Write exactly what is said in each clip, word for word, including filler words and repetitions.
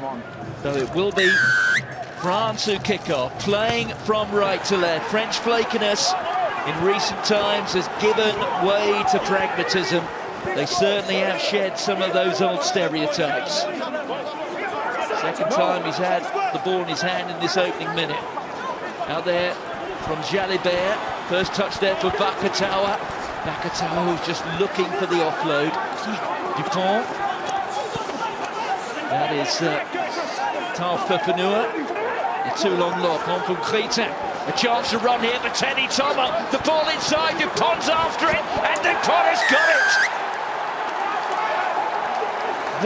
Come on. So it will be France who kick off, playing from right to left. French flakiness in recent times has given way to pragmatism. They certainly have shed some of those old stereotypes. Second time he's had the ball in his hand in this opening minute. Out there from Jalibert. First touch there for Vakatawa. Vakatawa was just looking for the offload. Dupont. That is uh, tough for Fenua. A too long lock on from Cretin. A chance to run here for Teddy Thomas. The ball inside. Dupont's after it. And Dupont has got it.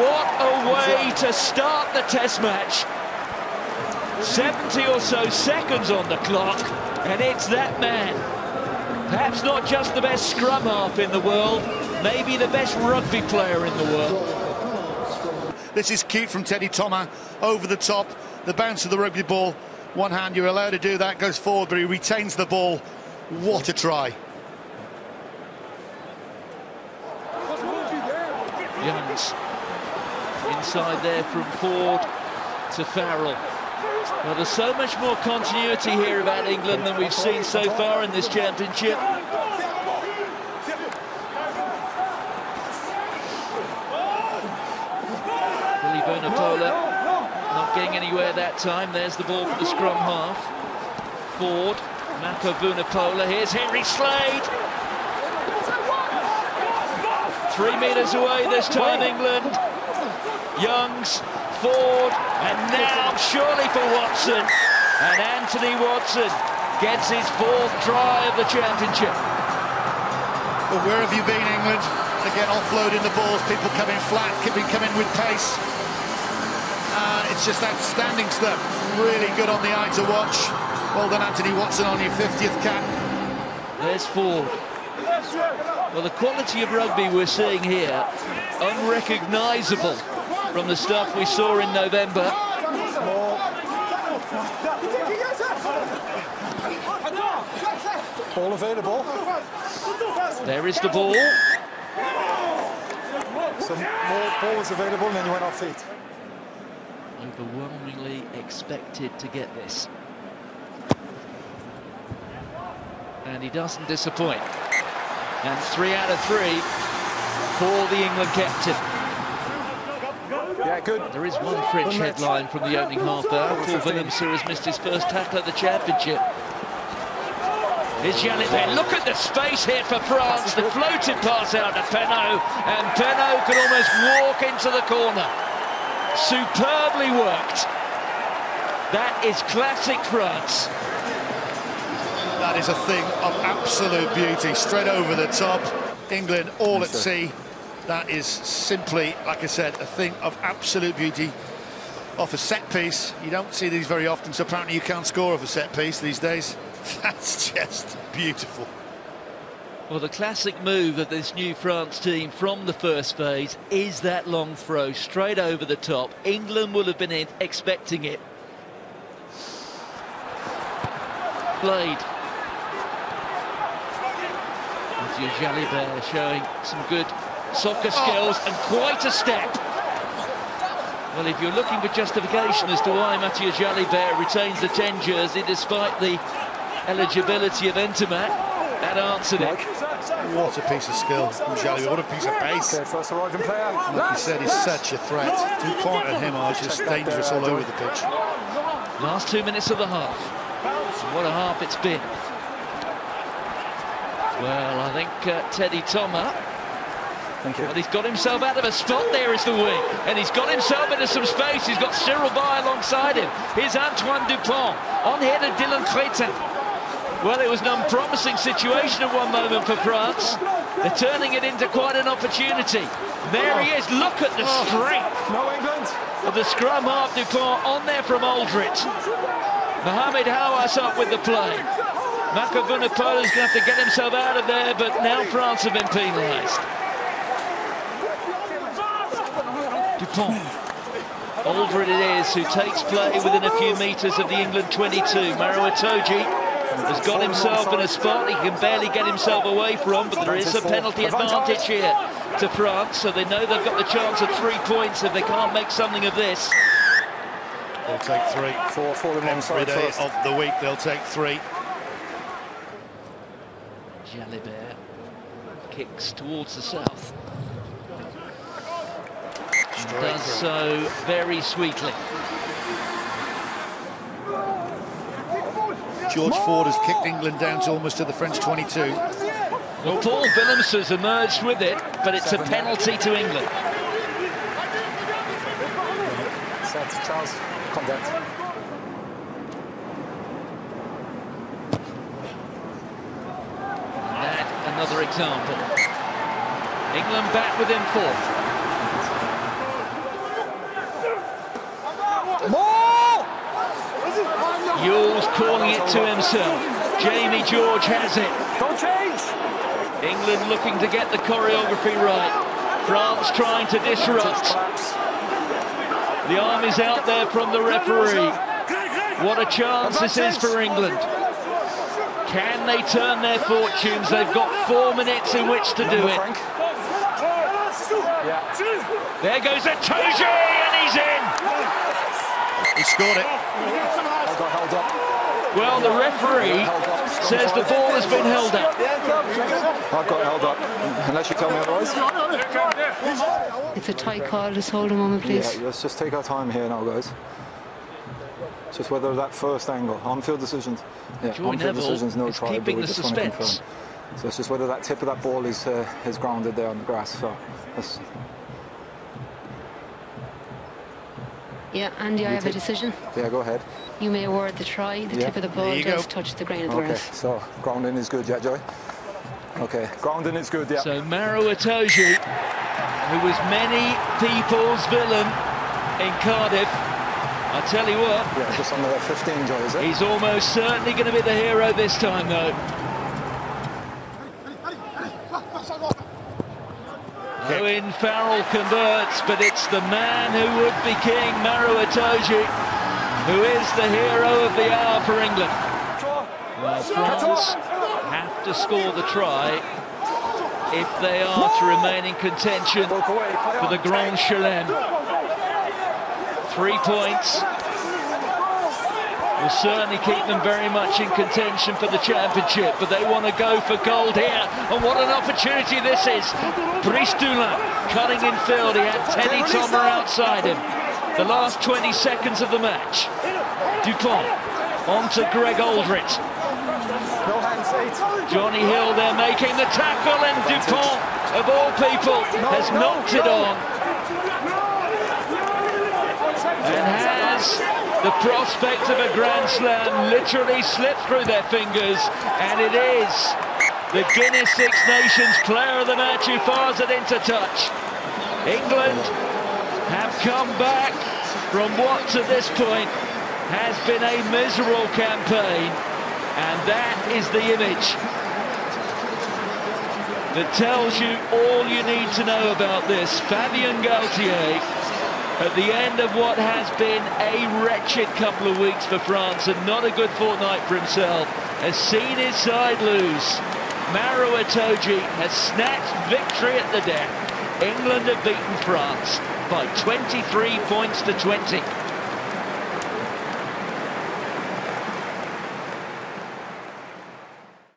What a way to start the Test match. seventy or so seconds on the clock, and it's that man. Perhaps not just the best scrum half in the world, maybe the best rugby player in the world. This is cute from Teddy Thomas, over the top, the bounce of the rugby ball. One hand, you're allowed to do that, goes forward, but he retains the ball. What a try. Youngs. Inside there from Ford to Farrell. Well, there's so much more continuity here about England than we've seen so far in this championship. Willy Vunipola not getting anywhere that time. There's the ball for the scrum half. Ford, Mako Vunipola. Here's Henry Slade. Three metres away this time, England. Youngs, Ford, and now surely for Watson. And Anthony Watson gets his fourth try of the championship. Well, where have you been, England? Again, offloading the balls, people coming flat, keeping coming with pace. Uh, it's just outstanding stuff. Really good on the eye to watch. Well done, Anthony Watson, on your fiftieth cap. There's Ford. Well, the quality of rugby we're seeing here, unrecognisable from the stuff we saw in November. Ball available. There is the ball. So more balls available and then you went off feet. Overwhelmingly expected to get this. And he doesn't disappoint. And three out of three for the England captain. Yeah, good. There is one French headline from the opening half hour. Paul Willemse has missed his first tackle at the championship. Here's Jalibert. Look at the space here for France. The floated pass out to Penaud, and Penaud can almost walk into the corner. Superbly worked. That is classic France. That is a thing of absolute beauty. Straight over the top. England all at sea. That is simply, like I said, a thing of absolute beauty. Off a set piece, you don't see these very often, so apparently you can't score off a set piece these days. That's just beautiful. Well, the classic move of this new France team from the first phase is that long throw straight over the top. England will have been in expecting it. Blade. Mathieu Jalibert showing some good soccer skills, oh, and quite a step. Well, if you're looking for justification as to why Matthieu Jalibert retains the ten jersey despite the eligibility of Entomat, that answered it. What a piece of skill from Jalibert, what a piece of pace. Like you said, he's such a threat. Dupont and him are just dangerous all over the pitch. Last two minutes of the half. What a half it's been. Well, I think uh, Teddy Thomas. Thank you. Well, he's got himself out of a spot. There is the wing, and he's got himself into some space. He's got Cyril Bay alongside him. Here's Antoine Dupont on here to Dylan Cretin. Well, it was an unpromising situation at one moment for France. They're turning it into quite an opportunity. There he is. Look at the strength no, England. of the scrum half. Dupont on there from Alldritt. Mohamed Hawass up with the play. Mako Vunipola is going to have to get himself out of there, but now France have been penalised. Dupont. Alldritt it is who takes play within a few metres of the England twenty-two. Maro Itoje has got himself in a spot he can barely get himself away from, but there is a penalty advantage here to France, so they know they've got the chance of three points if they can't make something of this. They'll take three. Four for them. Every day of the week, they'll take three. Jalibert kicks towards the south. Straight does through. So very sweetly. George Ford has kicked England down to almost to the French twenty-two. Well, Paul Willemse has emerged with it, but it's Seven. a penalty to England. That's Charles, contact. That, another example. England back within fourth. More! Yule's calling it to himself. Jamie George has it. Don't change! England looking to get the choreography right. France trying to disrupt. The arm is out there from the referee. What a chance this is for England. Can they turn their fortunes? They've got four minutes in which to do it. There goes Itoje, and he's in! He scored it. Well, the referee says the ball has been held up. I've got held up, unless you tell me otherwise. It's a tight call, just hold a moment, please. Yeah, let's just take our time here now, guys. It's just whether that first angle, on-field decisions. Yeah, on-field decisions, no try, keeping the suspense. So it's just whether that tip of that ball is uh, is grounded there on the grass. So that's... Yeah, Andy, I have a decision. Yeah, go ahead. You may award the try. The yeah. tip of the ball does go. touch the grain of the okay, grass. Okay, so grounding is good, yeah, Joy? Okay, grounding is good, yeah. So Maro Itoje, who was many people's villain in Cardiff. I tell you what. Yeah, just under that fifteen, Joy, is it? He's almost certainly going to be the hero this time, though. Kick. Owen Farrell converts, but it's the man who would be king, Maro Itoje, who is the hero of the hour for England. Well, France have to score the try if they are to remain in contention for the Grand Chelem. Three points will certainly keep them very much in contention for the championship, but they want to go for gold here, and what an opportunity this is. Brice Dulin cutting in field, he had Teddy Thomas outside him. The last twenty seconds of the match. Dupont on to Greg Alldritt. Jonny Hill there making the tackle, and Dupont, of all people, has knocked it on and has the prospect of a Grand Slam literally slipped through their fingers, and it is the Guinness Six Nations player of the match who fires it into touch. England have come back from what to this point has been a miserable campaign. And that is the image that tells you all you need to know about this. Fabien Gauthier, at the end of what has been a wretched couple of weeks for France and not a good fortnight for himself, has seen his side lose. Maro Itoje has snatched victory at the death. England have beaten France by twenty-three points to twenty.